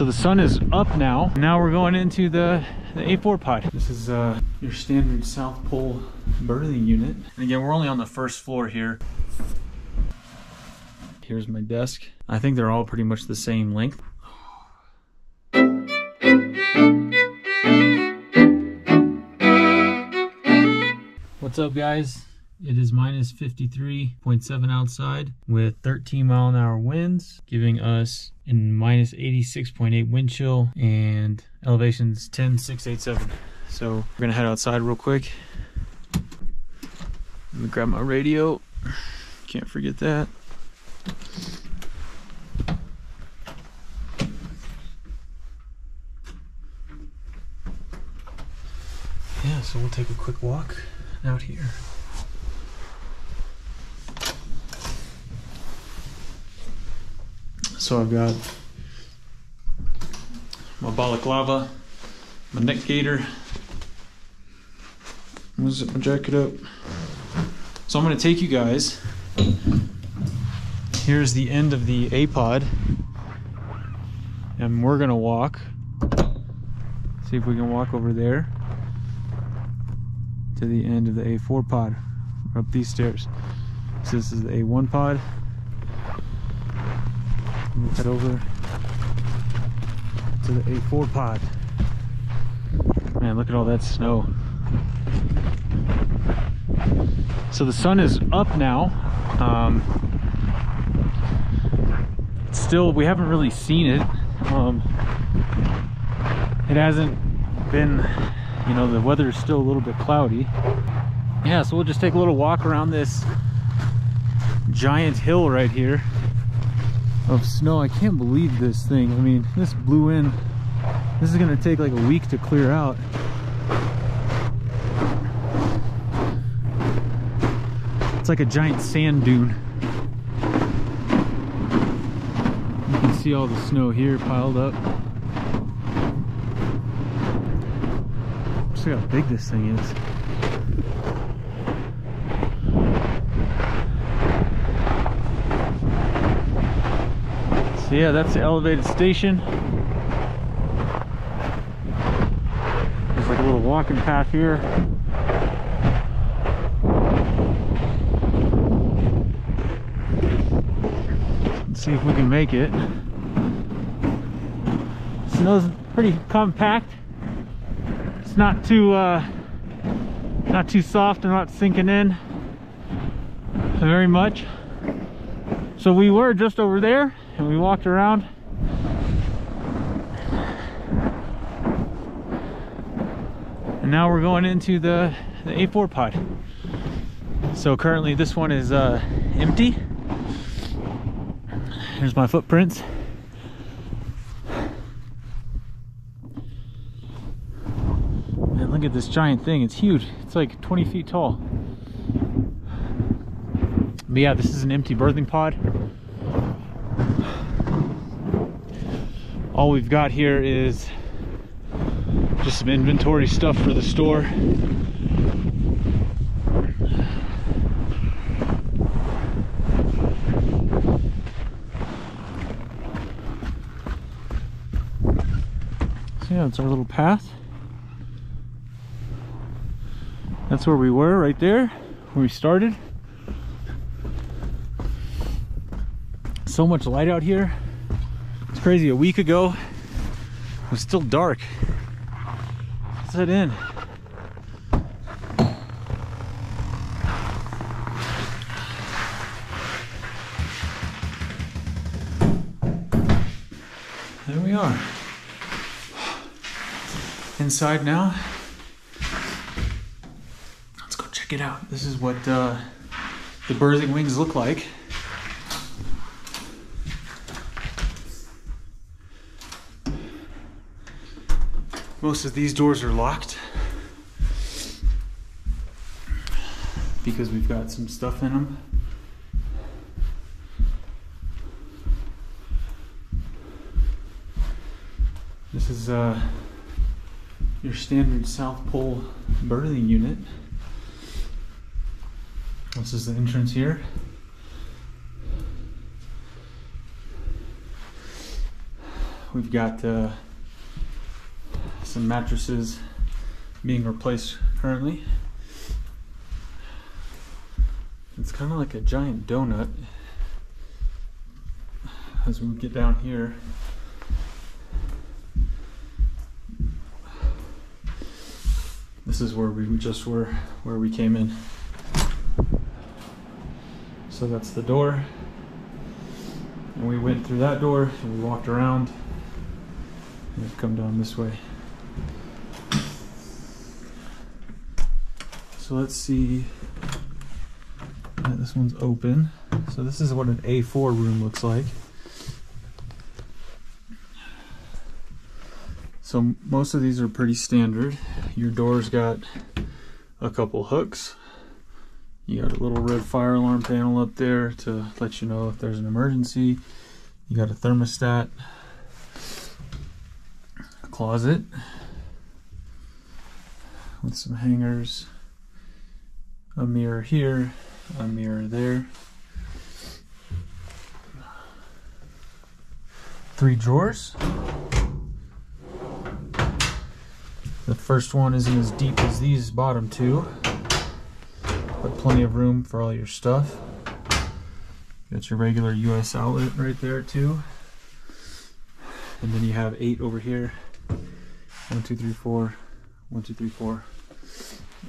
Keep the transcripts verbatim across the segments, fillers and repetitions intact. So the sun is up now. Now we're going into the, the A four pod. This is uh, your standard South Pole birthing unit. And again, we're only on the first floor here. Here's my desk. I think they're all pretty much the same length. What's up, guys? It is minus fifty-three point seven outside with thirteen mile an hour winds, giving us a minus eighty-six point eight wind chill, and elevation's ten six eighty-seven. So we're gonna head outside real quick. Let me grab my radio. Can't forget that. Yeah, so we'll take a quick walk out here. So I've got my balaclava, my neck gaiter, I'm gonna zip my jacket up. So I'm gonna take you guys. Here's the end of the A pod, and we're gonna walk. See if we can walk over there to the end of the A four pod, up these stairs. So this is the A one pod. We'll head over to the A four pod. Man, look at all that snow. So the sun is up now. Um, still, we haven't really seen it. Um, it hasn't been, you know, the weather is still a little bit cloudy. Yeah, so we'll just take a little walk around this giant hill right here of snow. I can't believe this thing. I mean, this blew in. This is gonna take like a week to clear out. It's like a giant sand dune. You can see all the snow here piled up. Just look how big this thing is. So yeah, that's the elevated station. There's like a little walking path here. Let's see if we can make it. Snow's pretty compact. It's not too uh, not too soft and not sinking in very much. So we were just over there, and we walked around. And now we're going into the, the A four pod. So currently this one is uh, empty. Here's my footprints. And look at this giant thing, it's huge. It's like twenty feet tall. But yeah, this is an empty birthing pod. All we've got here is just some inventory stuff for the store. So yeah, it's our little path. That's where we were right there, where we started. So much light out here. Crazy, a week ago it was still dark. Let's head in. There we are. Inside now. Let's go check it out. This is what uh, the birthing wings look like. Most of these doors are locked because we've got some stuff in them. This is uh, your standard South Pole birthing unit. This is the entrance here. We've got uh, some mattresses being replaced currently. It's kind of like a giant donut as we get down here. This is where we just were, where we came in. So that's the door. And we went through that door and we walked around and we've come down this way. So let's see. Yeah, this one's open. So this is what an A four room looks like. So most of these are pretty standard. Your door's got a couple hooks. You got a little red fire alarm panel up there to let you know if there's an emergency. You got a thermostat, a closet with some hangers, a mirror here, a mirror there, three drawers. The first one isn't as deep as these bottom two, but plenty of room for all your stuff. Got your regular U S outlet right there too. And then you have eight over here. One, two, three, four. One, two, three, four.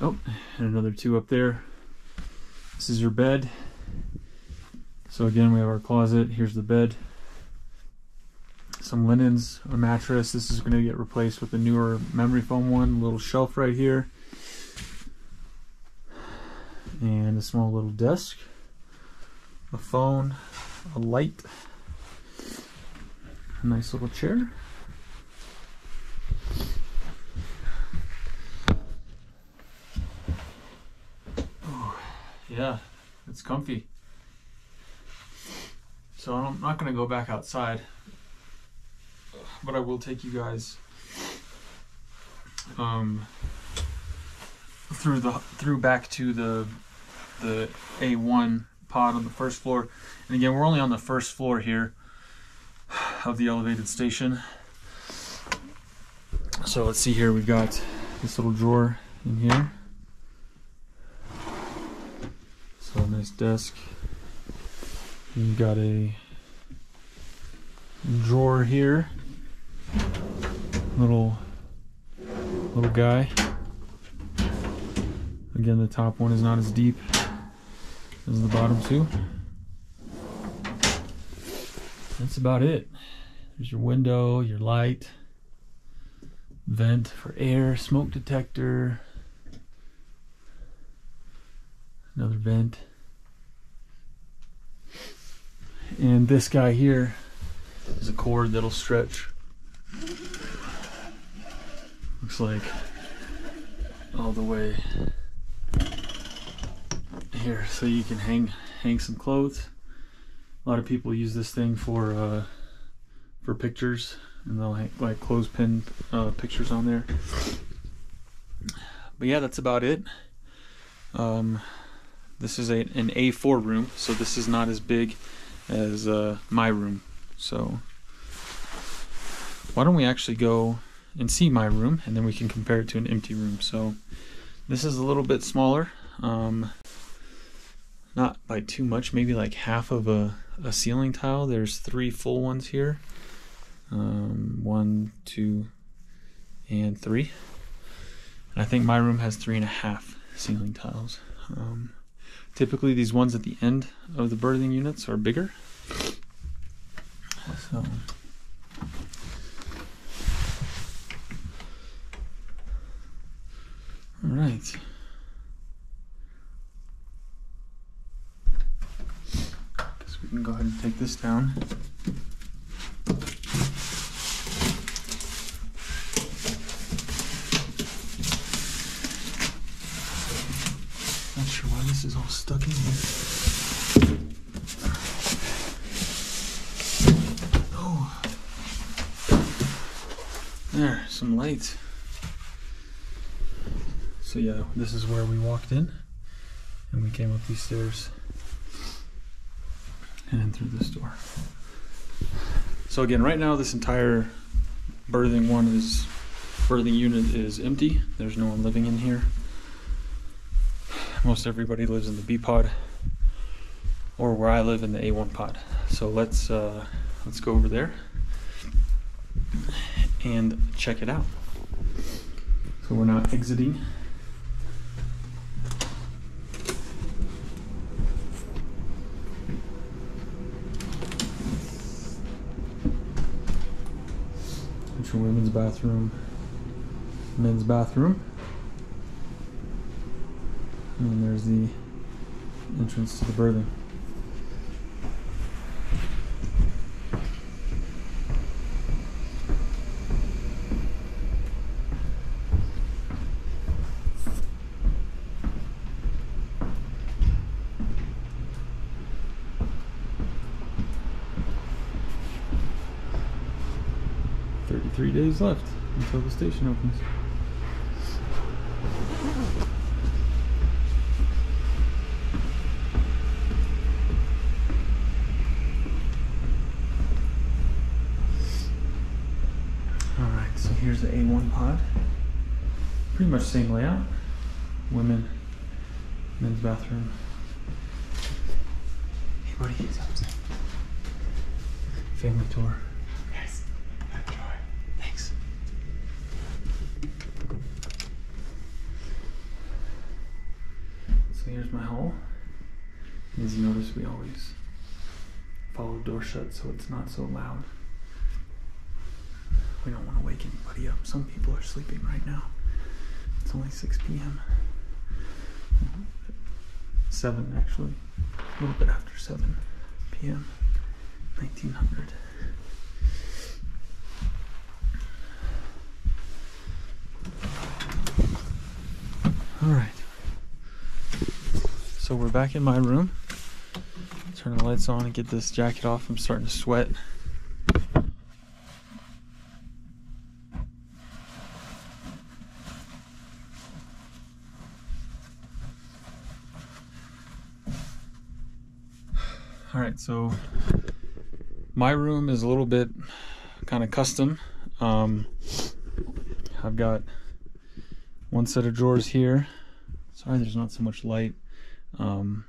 Oh, and another two up there. This is your bed. So again, we have our closet. Here's the bed. Some linens, a mattress. This is going to get replaced with a newer memory foam one. A little shelf right here. And a small little desk. A phone. A light. A nice little chair. Oh, yeah, it's comfy. So I'm not going to go back outside, but I will take you guys um, through the through back to the the A one pod on the first floor. And again, we're only on the first floor here of the elevated station. So let's see here. We've got this little drawer in here. So a nice desk. You've got a drawer here. Little little guy. Again, the top one is not as deep as the bottom two. That's about it. There's your window, your light, vent for air, smoke detector, another vent. And this guy here is a cord that'll stretch. Looks like all the way here, so you can hang hang some clothes. A lot of people use this thing for uh, for pictures, and they'll hang like clothespin uh, pictures on there. But yeah, that's about it. Um, this is a, an A four room, so this is not as big as uh, my room. So why don't we actually go and see my room, and then we can compare it to an empty room. So this is a little bit smaller, um, not by too much, maybe like half of a, a ceiling tile. There's three full ones here, um, one, two, and three. And I think my room has three and a half ceiling tiles. Um, typically these ones at the end of the birthing units are bigger. So all right. Guess we can go ahead and take this down. Not sure why this is all stuck in here. Oh. There, some lights. So yeah, this is where we walked in, and we came up these stairs and in through this door. So again, right now this entire birthing one is birthing unit is empty. There's no one living in here. Most everybody lives in the B pod, or where I live in the A one pod. So let's uh, let's go over there and check it out. So we're not exiting. It's a women's bathroom, men's bathroom. And there's the entrance to the birthing. thirty-three days left until the station opens. Here's the A one pod, pretty much same layout, women, men's bathroom. Hey buddy, he's upstairs. Family tour. Yes, enjoy, thanks. So here's my hall. As you notice, we always follow the door shut so it's not so loud. We don't want to wake anybody up. Some people are sleeping right now. It's only six P M seven actually. A little bit after seven P M nineteen hundred. Alright. So we're back in my room. Turn the lights on and get this jacket off. I'm starting to sweat. All right, so my room is a little bit kind of custom. Um, I've got one set of drawers here. Sorry, there's not so much light. Um,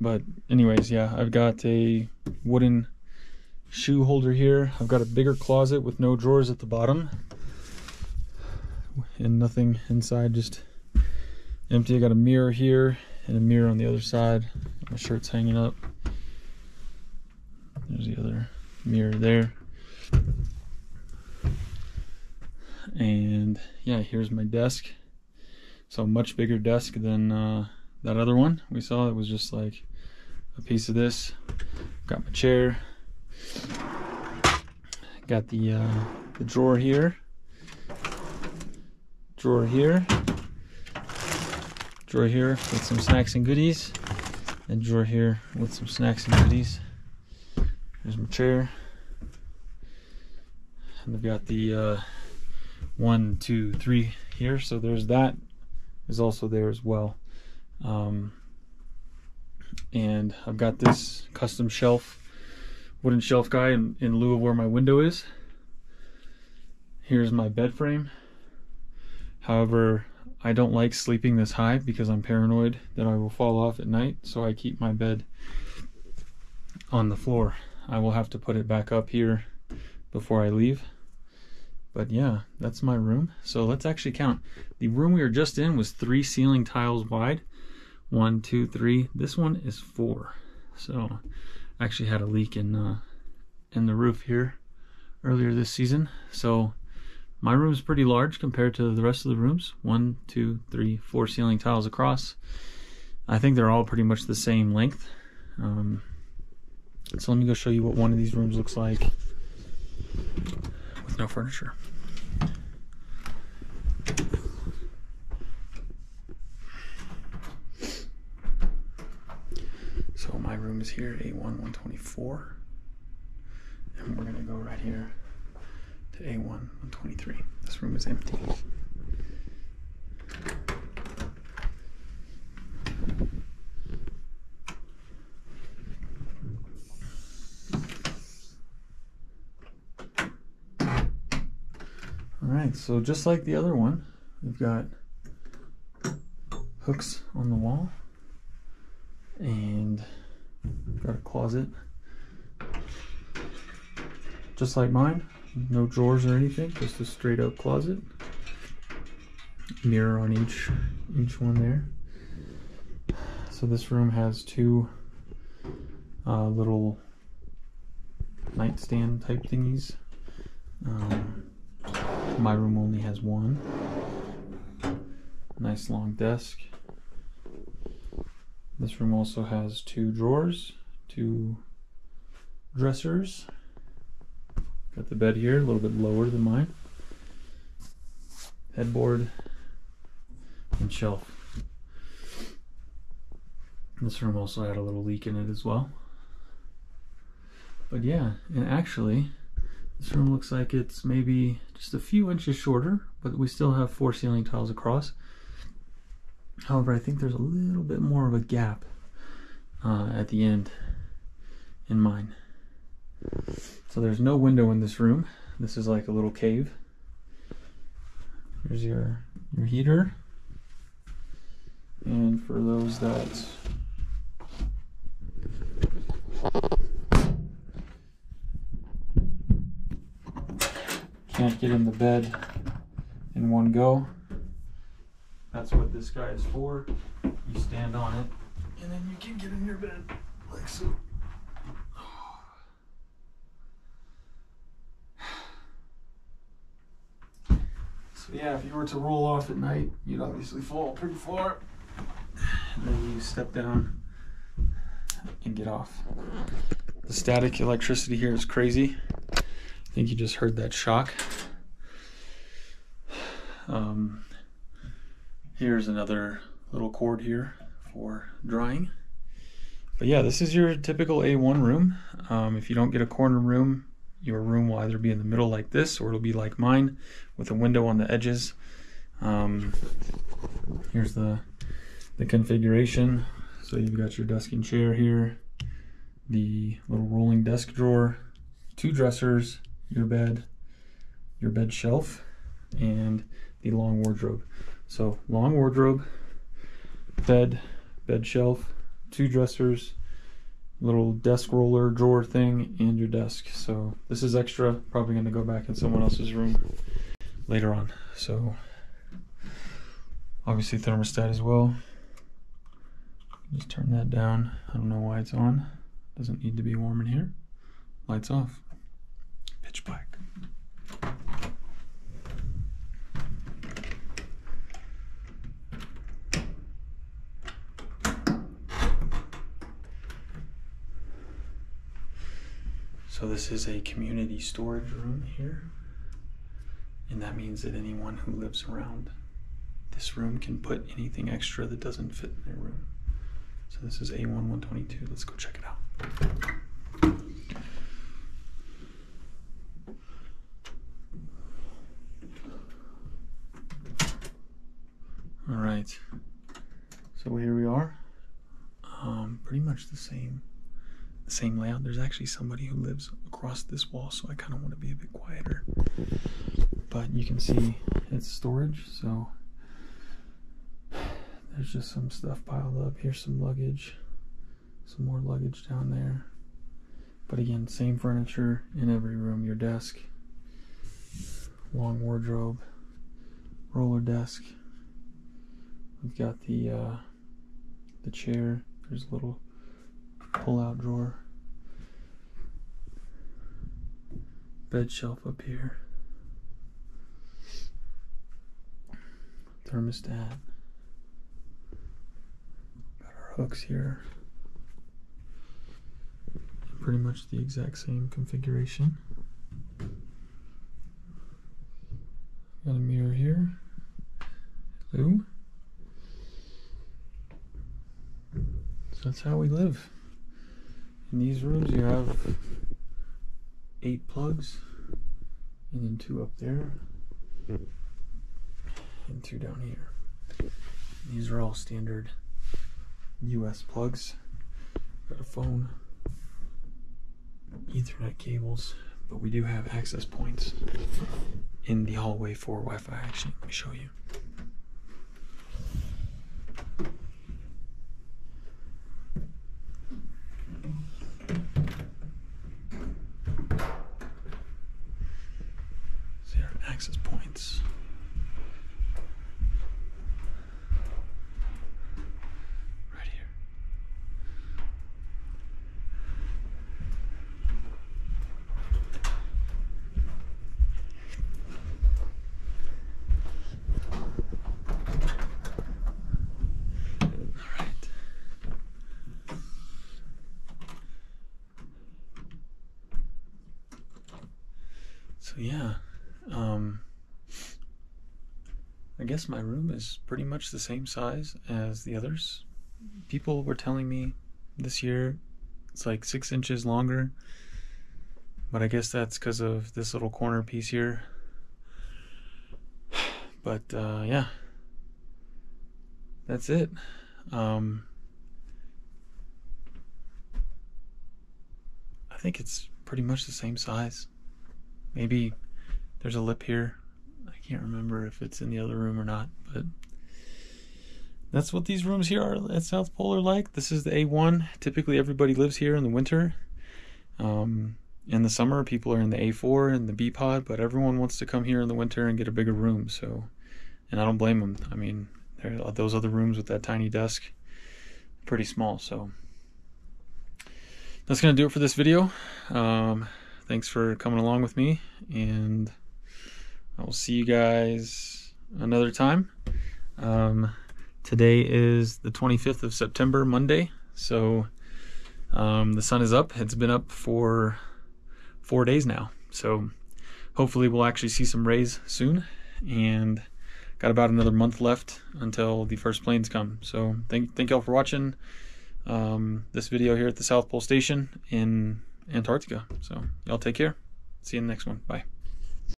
but anyways, yeah, I've got a wooden shoe holder here. I've got a bigger closet with no drawers at the bottom and nothing inside, just empty. I got a mirror here and a mirror on the other side. My shirt's hanging up. There's the other mirror there. And yeah, here's my desk. So much bigger desk than uh, that other one we saw. It was just like a piece of this. Got my chair. Got the, uh, the drawer here. Drawer here. Drawer here with some snacks and goodies. And drawer here with some snacks and goodies. There's my chair. And I've got the uh, one, two, three here. So there's that is also there as well. Um, and I've got this custom shelf, wooden shelf guy in, in lieu of where my window is. Here's my bed frame. However, I don't like sleeping this high because I'm paranoid that I will fall off at night, so I keep my bed on the floor. I will have to put it back up here before I leave. But yeah, that's my room. So let's actually count. The room we were just in was three ceiling tiles wide. One, two, three. This one is four. So I actually had a leak in, uh, in the roof here earlier this season. So my room is pretty large compared to the rest of the rooms. One, two, three, four ceiling tiles across. I think they're all pretty much the same length. Um, so let me go show you what one of these rooms looks like with no furniture. So my room is here, A one one twenty-four. And we're gonna go right here. A one one twenty-three. This room is empty. Alright, so just like the other one, we've got hooks on the wall and got a closet. Just like mine, no drawers or anything, just a straight up closet. Mirror on each each one there. So this room has two uh, little nightstand type thingies. Um, my room only has one. Nice long desk. This room also has two drawers, two dressers. Got the bed here, a little bit lower than mine. Headboard and shelf. This room also had a little leak in it as well. But yeah, and actually, this room looks like it's maybe just a few inches shorter, but we still have four ceiling tiles across. However, I think there's a little bit more of a gap uh, at the end in mine. So there's no window in this room. This is like a little cave. Here's your, your heater. And for those that can't get in the bed in one go, that's what this guy is for. You stand on it, and then you can get in your bed like so. So yeah, if you were to roll off at night, you'd obviously fall through the floor. And then you step down and get off. The static electricity here is crazy. I think you just heard that shock. Um, here's another little cord here for drying. But yeah, this is your typical A one room. Um, if you don't get a corner room, your room will either be in the middle like this, or it'll be like mine with a window on the edges. Um, here's the the configuration. So you've got your desk and chair here, the little rolling desk drawer, two dressers, your bed, your bed shelf, and the long wardrobe. So long wardrobe, bed, bed shelf, two dressers, little desk roller drawer thing, and your desk. So this is extra, probably going to go back in someone else's room later on. So obviously thermostat as well. Just turn that down. I don't know why it's on. Doesn't need to be warm in here. Lights off. Pitch black. So this is a community storage room here. And that means that anyone who lives around this room can put anything extra that doesn't fit in their room. So this is A one one twenty-two. Let's go check it out. All right. So here we are. Um, pretty much the same, the same layout. There's actually somebody who lives across this wall, so I kind of want to be a bit quieter. But you can see it's storage. So there's just some stuff piled up. Here's some luggage, some more luggage down there. But again, same furniture in every room. Your desk, long wardrobe, roller desk. We've got the uh, the chair. There's a little pull-out drawer. Bed shelf up here. Thermostat. Hooks here. Pretty much the exact same configuration. Got a mirror here. Hello. So that's how we live. In these rooms you have eight plugs, and then two up there and two down here. These are all standard U S plugs. Got a phone, Ethernet cables, but we do have access points in the hallway for Wi-Fi. Actually, let me show you. There are access points. So yeah, um, I guess my room is pretty much the same size as the others. People were telling me this year it's like six inches longer, but I guess that's because of this little corner piece here. But uh, yeah, that's it. Um, I think it's pretty much the same size. Maybe there's a lip here. I can't remember if it's in the other room or not, but that's what these rooms here are at South Pole are like. This is the A one. Typically everybody lives here in the winter. Um, in the summer, people are in the A four and the B pod, but everyone wants to come here in the winter and get a bigger room. So, and I don't blame them. I mean, there are those other rooms with that tiny desk, pretty small. So that's going to do it for this video. Um, Thanks for coming along with me, and I will see you guys another time. Um, today is the twenty-fifth of September, Monday, so um, the sun is up. It's been up for four days now, so hopefully we'll actually see some rays soon, and got about another month left until the first planes come. So thank, thank y'all for watching um, this video here at the South Pole Station in Antarctica. So y'all take care. See you in the next one. Bye.